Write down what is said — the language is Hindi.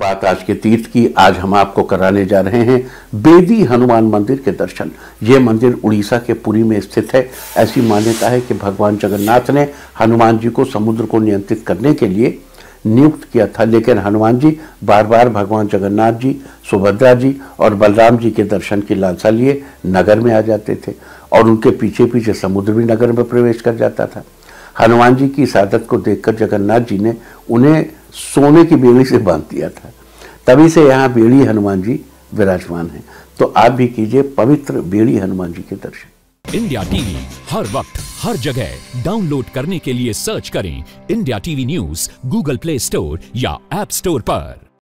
बात आज के तीर्थ की, आज हम आपको कराने जा रहे हैं बेड़ी हनुमान मंदिर के दर्शन। ये मंदिर उड़ीसा के पुरी में स्थित है। ऐसी मान्यता है कि भगवान जगन्नाथ ने हनुमान जी को समुद्र को नियंत्रित करने के लिए नियुक्त किया था, लेकिन हनुमान जी बार बार भगवान जगन्नाथ जी, सुभद्रा जी और बलराम जी के दर्शन की लालसा लिए नगर में आ जाते थे और उनके पीछे पीछे समुद्र भी नगर में प्रवेश कर जाता था। हनुमान जी की इस आदत को देखकर जगन्नाथ जी ने उन्हें सोने की बेड़ी से बांध दिया था। तभी से यहाँ बेड़ी हनुमान जी विराजमान हैं। तो आप भी कीजिए पवित्र बेड़ी हनुमान जी के दर्शन। इंडिया टीवी हर वक्त हर जगह डाउनलोड करने के लिए सर्च करें India TV news Google Play Store या ऐप स्टोर पर।